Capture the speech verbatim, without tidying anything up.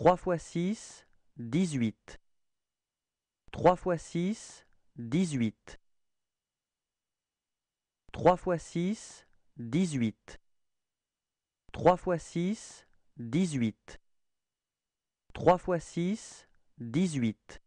trois fois six, dix-huit. trois fois six, dix-huit. trois fois six, dix-huit. trois fois six, dix-huit. trois fois six, dix-huit.